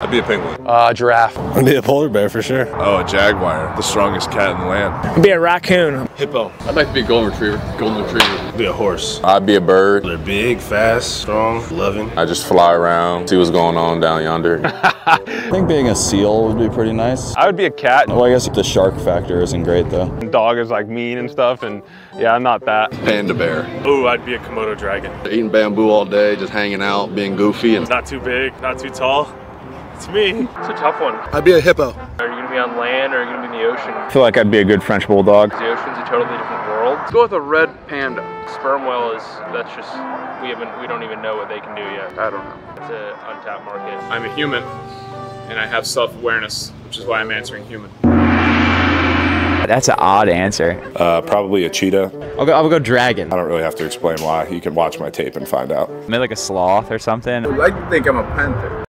I'd be a penguin. Giraffe. I'd be a polar bear for sure. Oh, a jaguar. The strongest cat in the land. I'd be a raccoon. Hippo. I'd like to be a golden retriever. I'd be a horse. I'd be a bird. They're big, fast, strong, loving. I just fly around, see what's going on down yonder. I think being a seal would be pretty nice. I would be a cat. Well, I guess the shark factor isn't great though. Dog is like mean and stuff, and yeah, I'm not that. Panda bear. Ooh, I'd be a Komodo dragon. Eating bamboo all day, just hanging out, being goofy. And not too big, not too tall. It's me. It's a tough one. I'd be a hippo. Are you gonna be on land or are you gonna be in the ocean? I feel like I'd be a good French bulldog. The ocean's a totally different world. Let's go with a red panda. Sperm whale is, that's just, we don't even know what they can do yet. I don't know. It's an untapped market. I'm a human and I have self-awareness, which is why I'm answering human. That's an odd answer. Probably a cheetah. I'll go dragon. I don't really have to explain why. You can watch my tape and find out. Maybe like a sloth or something. I like to think I'm a panther.